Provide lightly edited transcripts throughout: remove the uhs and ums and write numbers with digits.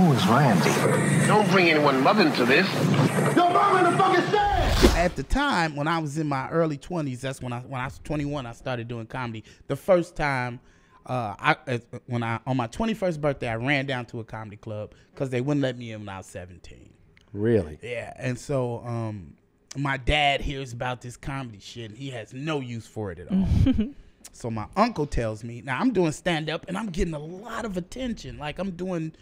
Who is Randy? Don't bring anyone mother into this. Your mama in the fucking sand! At the time, when I was in my early 20s, that's when I was 21, I started doing comedy. The first time, on my 21st birthday, I ran down to a comedy club because they wouldn't let me in when I was 17. Really? Yeah, and so my dad hears about this comedy shit, and he has no use for it at all. So my uncle tells me, now I'm doing stand-up, and I'm getting a lot of attention. Like, I'm doing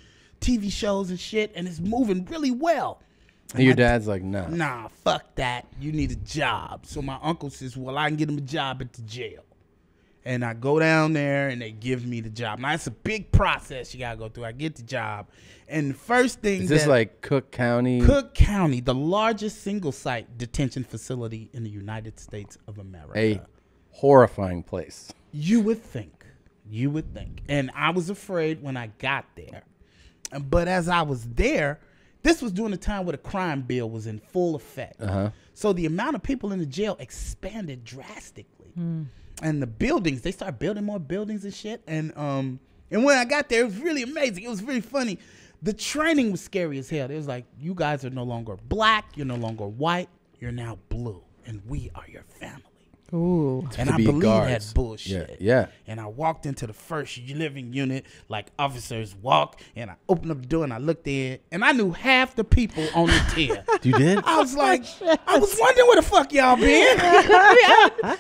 TV shows and shit, and it's moving really well. And your dad's like, nah. Nah, fuck that. You need a job. So my uncle says, well, I can get him a job at the jail. And I go down there, and they give me the job. Now, it's a big process you got to go through. I get the job. And the first thing is this like Cook County? Cook County, the largest single-site detention facility in the United States of America. A horrifying place. You would think. You would think. And I was afraid when I got there. But as I was there, this was during a time where the crime bill was in full effect. So the amount of people in the jail expanded drastically. And the buildings, they started building more buildings and shit. And when I got there, it was really amazing. It was really funny. The training was scary as hell. It was like, you guys are no longer black. You're no longer white. You're now blue. And we are your family. Ooh. And I believe that bullshit. Yeah, yeah. And I walked into the first living unit, like officers walk, and I opened up the door and I looked in, and I knew half the people on the tier. You did? I was like, I was wondering where the fuck y'all been.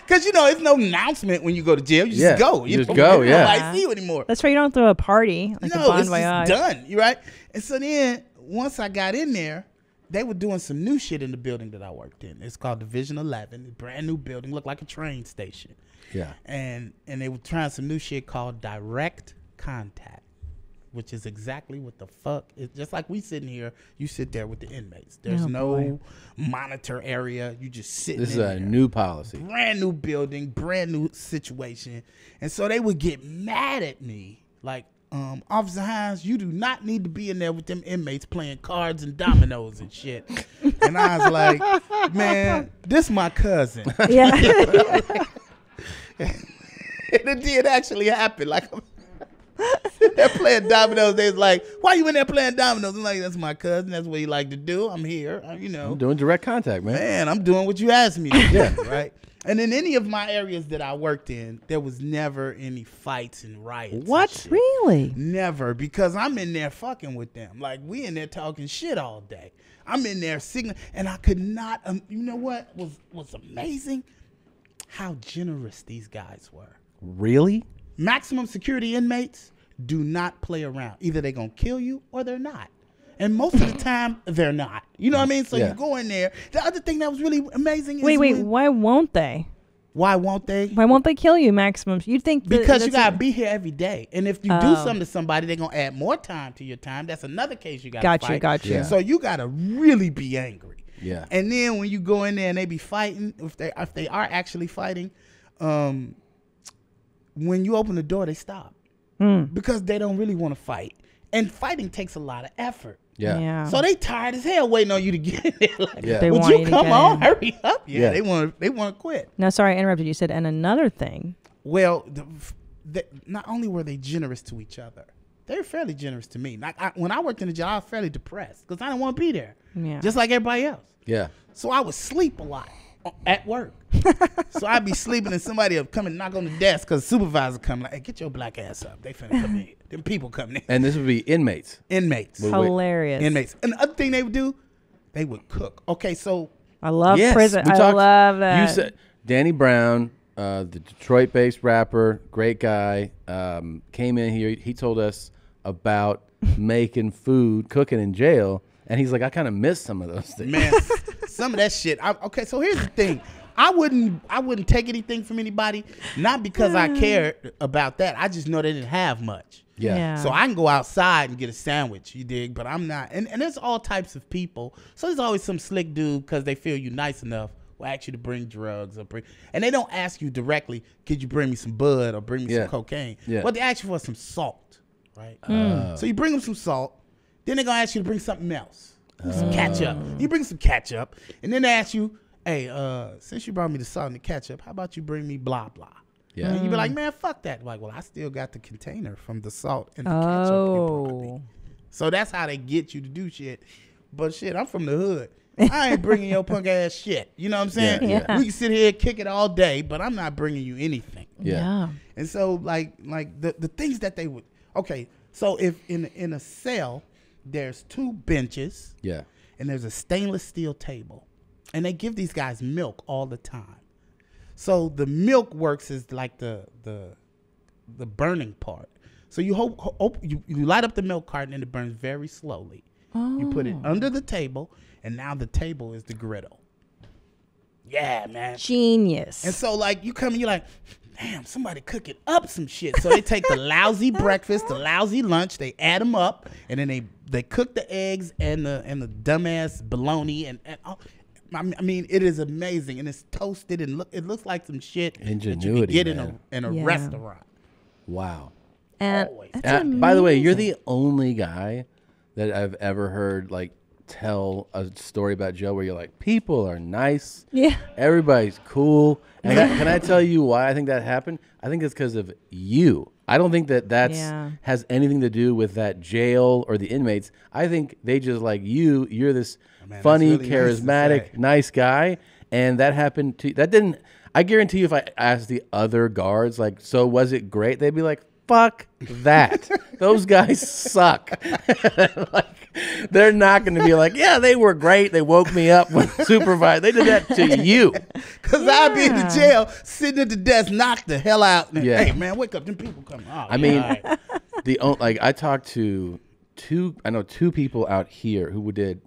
Because, you know, it's no announcement when you go to jail. You just go. You just go, yeah. Nobody see you anymore. That's right. You don't throw a party. Like no, it's just done. You right? And so then, once I got in there, they were doing some new shit in the building that I worked in. It's called Division 11. It's a brand new building. Looked like a train station. Yeah. And they were trying some new shit called direct contact, which is exactly what the fuck. It's just like we sitting here. You sit there with the inmates. There's no monitor area. You just sit there. This is a new policy. Brand new building. Brand new situation. And so they would get mad at me. Like, Officer Hines, you do not need to be in there with them inmates playing cards and dominoes and shit. And I was like, man, this my cousin. Yeah. And it did actually happen. Like, they're playing dominoes. They was like, why you in there playing dominoes? I'm like, that's my cousin. That's what he like to do. I'm here. You know, I'm doing direct contact, man. Man, I'm doing what you asked me to do. Yeah. Right. And in any of my areas that I worked in, there was never any fights and riots. What? And really? Never, because I'm in there fucking with them. Like, we in there talking shit all day. I'm in there signaling, and I could not, you know what was amazing? How generous these guys were. Really? Maximum security inmates do not play around. Either they're going to kill you or they're not. And most of the time, they're not. You know what I mean? So you go in there. The other thing that was really amazing is... Wait, why won't they? Why won't they? Why won't they kill you, maximum? You'd think... Because you got to be here every day. And if you do something to somebody, they're going to add more time to your time. That's another case you got to fight. Gotcha. Yeah. So you got to really be angry. Yeah. And then when you go in there and they be fighting, if they are actually fighting, when you open the door, they stop. Because they don't really want to fight. And fighting takes a lot of effort. Yeah. So they tired as hell waiting on you to get in there. Like, would you come on? Hurry up. Yeah. They want to quit. No, sorry, I interrupted. You said, and another thing. Well, not only were they generous to each other, they were fairly generous to me. Like, when I worked in the jail, I was fairly depressed because I didn't want to be there. Yeah. Just like everybody else. Yeah. So I would sleep a lot at work. So I'd be sleeping and somebody would come and knock on the desk because the supervisor come like, hey, get your black ass up. They finna come in. Them people come in. And this would be inmates. Inmates. Hilarious. Inmates. And the other thing they would do, they would cook. Okay, so. I love prison. I love that. You said Danny Brown, the Detroit-based rapper, great guy, came in here. He told us about making food, cooking in jail. And he's like, I kind of miss some of those things. Man, some of that shit. Okay, so here's the thing. I wouldn't take anything from anybody, not because I cared about that. I just know they didn't have much. Yeah. So I can go outside and get a sandwich, you dig? But I'm not. And there's all types of people. So there's always some slick dude because they feel you nice enough will ask you to bring drugs. And they don't ask you directly, could you bring me some bud or bring me some cocaine? Yeah. But they ask you for some salt, right? So you bring them some salt. Then they're going to ask you to bring something else. Some ketchup. You bring some ketchup. And then they ask you, hey, since you brought me the salt and the ketchup, how about you bring me blah, blah? Yeah. And you'd be like, man, fuck that. Like, well, I still got the container from the salt and the ketchup. So that's how they get you to do shit. But shit, I'm from the hood. I ain't bringing your punk ass shit. You know what I'm saying? Yeah, yeah. We can sit here and kick it all day, but I'm not bringing you anything. Yeah. Yeah. And so like the things that they would. Okay, so if in a cell, there's two benches. Yeah. And there's a stainless steel table, and they give these guys milk all the time. So the milk works as like the burning part. So you you light up the milk carton and it burns very slowly. Oh. You put it under the table, and now the table is the griddle. Yeah, man. Genius. And so like you come and you're like, damn, somebody cooking up some shit. So they take the lousy breakfast, the lousy lunch, they add them up, and then they cook the eggs and the dumbass bologna and all. I mean, it is amazing, and it's toasted and it looks like some shit ingenuity that you get in a yeah. restaurant. Wow. By the way, you're the only guy that I've ever heard like tell a story about jail where you're like, people are nice. Yeah. Everybody's cool. And can I tell you why I think that happened? I think it's because of you. I don't think that yeah. has anything to do with that jail or the inmates. I think they just like you. You're this funny, really charismatic, nice guy. And that happened to you. That didn't. I guarantee you, if I asked the other guards, like, so was it great? They'd be like, fuck that. Those guys suck. Like, they're not going to be like, yeah, they were great. They woke me up when supervised. They did that to you. Because yeah. I'd be in the jail, sitting at the desk, knocked the hell out. And yeah. Hey, man, wake up. Them people coming. Oh, I mean, right. I talked to two people out here who did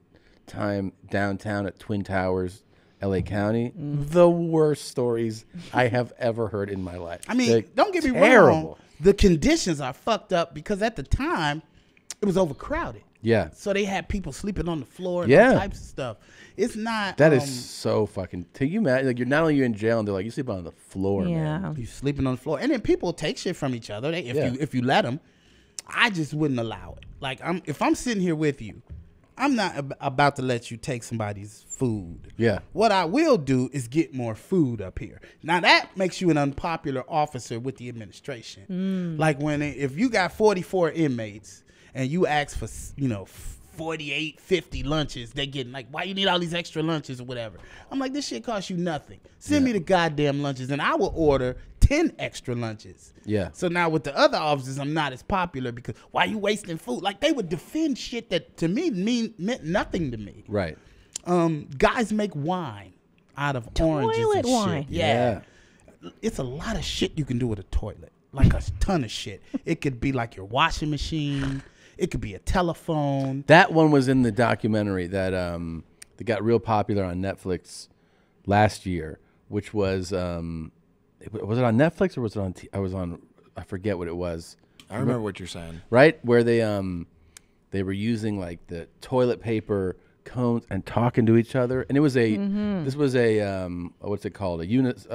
time downtown at Twin Towers, LA County. The worst stories I have ever heard in my life. I mean, they're don't get me wrong. The conditions are fucked up because at the time it was overcrowded. Yeah. So they had people sleeping on the floor and all types of stuff. It's not. That is so fucking. Can you imagine? Like, you're not only in jail and they're like, you sleep on the floor, man. You're sleeping on the floor. And then people take shit from each other. If you let them, I just wouldn't allow it. Like, if I'm sitting here with you, I'm not about to let you take somebody's food. Yeah. What I will do is get more food up here. Now, that makes you an unpopular officer with the administration. Like, if you got 44 inmates and you ask for, 48, 50 lunches, they're getting like, why you need all these extra lunches or whatever? I'm like, this shit costs you nothing. Send me the goddamn lunches and I will order 10 extra lunches. Yeah. So now with the other officers, I'm not as popular because why are you wasting food? Like, they would defend shit that to me meant nothing to me. Right. Guys make wine out of oranges and shit. Yeah. It's a lot of shit you can do with a toilet. Like a ton of shit. It could be like your washing machine. It could be a telephone. That one was in the documentary that got real popular on Netflix last year, which was was it on Netflix or was it on? I forget what it was. I remember what you're saying. Right, where they were using like the toilet paper cones and talking to each other, and it was a. This was a what's it called? A unit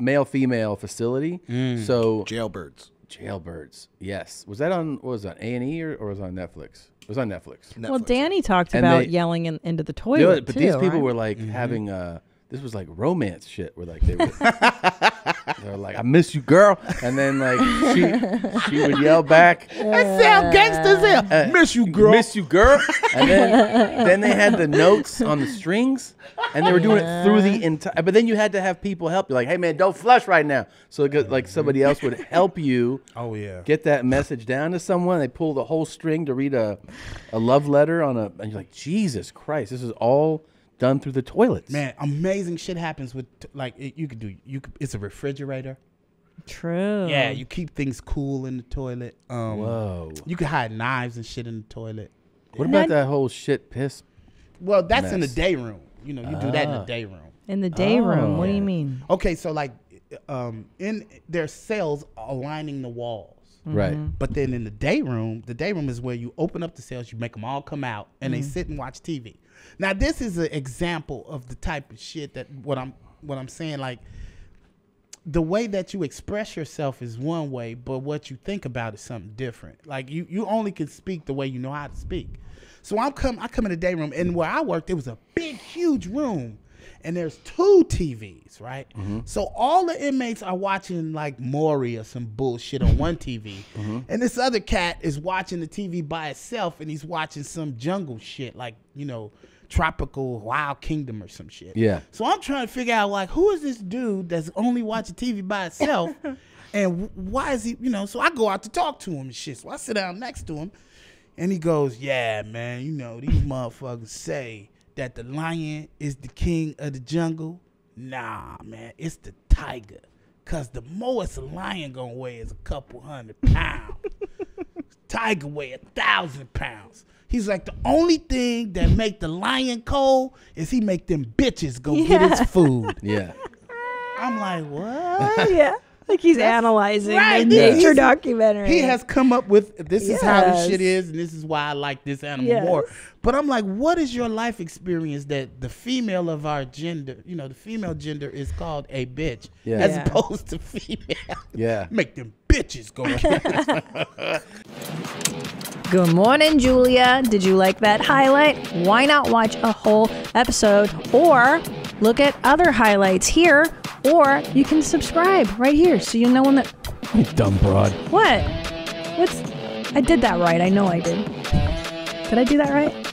male-female facility. So Jailbirds. Jailbirds. Yes. Was that on? What was that? A&E or was it on Netflix? It was on Netflix. Well, Danny talked about yelling into the toilet. You know, but these people were like having this was like romance shit where like they were like, I miss you, girl. And then like she would yell back. That sound gangsters here. Miss you, girl. Miss you, girl. And then they had the notes on the strings and they were doing it through the entire. But then you had to have people help you. Like, hey, man, don't flush right now. So like somebody else would help you get that message down to someone. They pull the whole string to read a love letter and you're like, Jesus Christ, this is all done through the toilets. Man, amazing shit happens with it's a refrigerator. True. Yeah, you keep things cool in the toilet. Whoa. You can hide knives and shit in the toilet. What about that whole shit piss? Well, that's in the day room. You do that in the day room. In the day room. What do you mean? Okay, so like in there's cells aligning the walls. Right. But then in the day room is where you open up the cells, you make them all come out, and they sit and watch TV. Now, this is an example of the type of shit that what I'm saying, like the way that you express yourself is one way, but what you think about is something different. Like you only can speak the way you know how to speak. So I come in the day room, and where I worked, it was a big, huge room. and there's two TVs, right? Mm-hmm. So all the inmates are watching like Maury or some bullshit on one TV, mm-hmm. and this other cat is watching the TV by itself, and he's watching some jungle shit, like, you know, Tropical Wild Kingdom or some shit. Yeah. So I'm trying to figure out, like, who is this dude that's only watching TV by itself, and why is he, you know? So I go out to talk to him and shit. So I sit down next to him, and he goes, "Yeah, man, you know these motherfuckers say that the lion is the king of the jungle. Nah, man, it's the tiger. Cause the most a lion gonna weigh is a couple hundred pounds. Tiger weigh 1,000 pounds." He's like, the only thing that make the lion cold is he make them bitches go get his food. Yeah. I'm like, what? Yeah. Like he's analyzing the nature documentary. He has come up with, this is how this shit is, and this is why I like this animal more. But I'm like, what is your life experience that the female of our gender, you know, the female gender is called a bitch as opposed to female? Yeah. Make them bitches go. Good morning, Julia. Did you like that highlight? Why not watch a whole episode or look at other highlights here, or you can subscribe right here so you know when the... You dumb broad. What? What's... I did that right. I know I did. Did I do that right?